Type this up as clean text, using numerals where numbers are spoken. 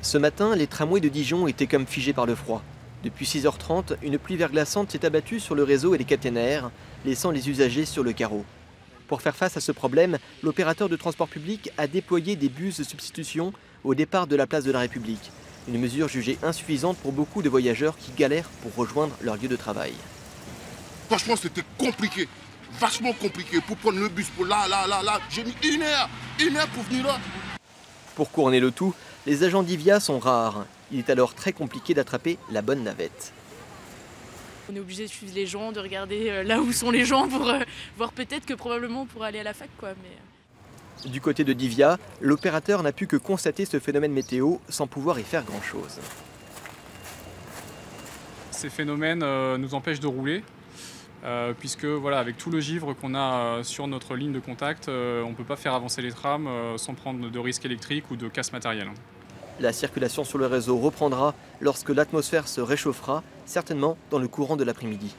Ce matin, les tramways de Dijon étaient comme figés par le froid. Depuis 6h30, une pluie verglaçante s'est abattue sur le réseau et les caténaires, laissant les usagers sur le carreau. Pour faire face à ce problème, l'opérateur de transport public a déployé des bus de substitution au départ de la place de la République. Une mesure jugée insuffisante pour beaucoup de voyageurs qui galèrent pour rejoindre leur lieu de travail. Franchement, c'était compliqué, vachement compliqué pour prendre le bus pour là. J'ai mis une heure pour venir là. Pour couronner le tout, les agents Divia sont rares. Il est alors très compliqué d'attraper la bonne navette. On est obligé de suivre les gens, de regarder là où sont les gens pour voir peut-être que probablement pour aller à la fac, quoi. Mais... Du côté de Divia, l'opérateur n'a pu que constater ce phénomène météo sans pouvoir y faire grand-chose. Ces phénomènes nous empêchent de rouler. Puisque voilà, avec tout le givre qu'on a sur notre ligne de contact, on ne peut pas faire avancer les trams sans prendre de risques électriques ou de casse matérielle. La circulation sur le réseau reprendra lorsque l'atmosphère se réchauffera, certainement dans le courant de l'après-midi.